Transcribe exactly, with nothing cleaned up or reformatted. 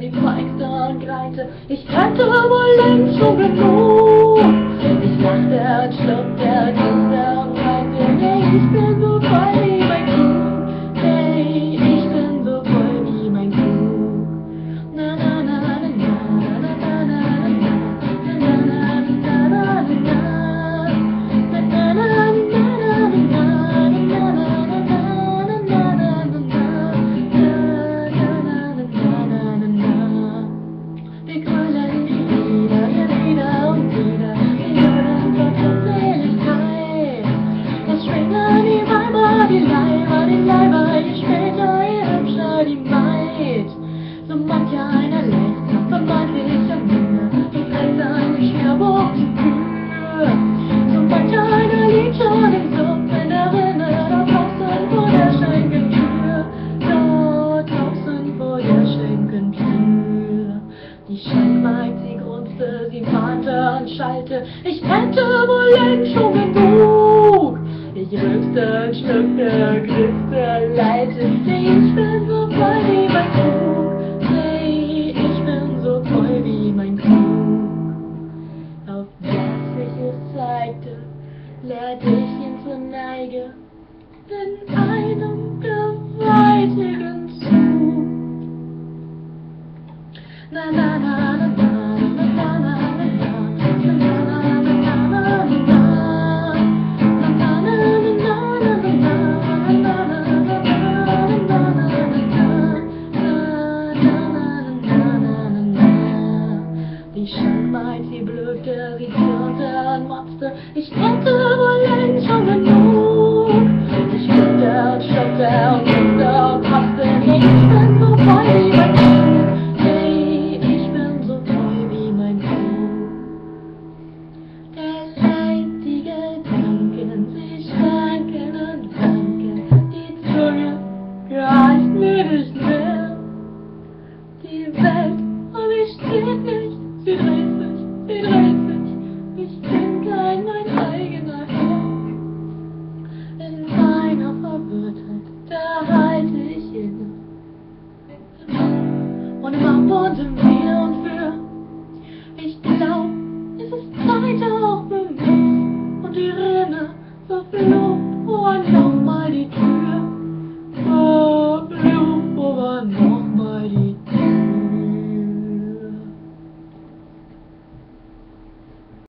Wie Feigte und Greite, ich kannte wohl längst schon genug. Ich lachte und schluckte und küsste und weinte. Hey, ich bin so voll wie mein Kuh. Hey, ich bin so voll wie mein Kuh. Na na na na na na na na die Leiber, die Leiber, die später ihr hübscher, die Maid. So mancher einer lässt, so mancher am Ende, so fällt eine Scherbuch die Tür. So mancher einer liegt schon im Sumpf in der Rinne, da draußen vor der Schenkentür, da draußen vor der Schenkentür. Die Schenkmaid, sie grunzte, sie mahnte und schallte, ich hätte wohl längst schon genug. Ich rübste, schluckte, glübste, leite, ich bin so voll wie mein Krug, nee, ich bin so voll wie mein Krug. Auf das ich es zeigte, lehrte ich ihn zur Neige, in einem gewaltigen Zug. Na na na na na. Sie blökte, sie zürnte und motzte, ich hätte wohl längst schon genug. Ich blökte und schluckte und küsste und kotzte, ich bin so voll wie mein Kuh. Hey, ich bin so voll wie mein Kuh. Der leidige Gedanken, sie schwanken und wanken, die Zunge greift mir nicht mehr. Die Welt um mich steht nicht, sie dreht sich. Sie dreht sich, ich bin kein mein eigener Herr. In meiner Verwirrtheit, da halte ich inne. Und im Am und im Wir und Für. Ich glaub, es ist Zeit auch für mich. Und die Rinne verflucht.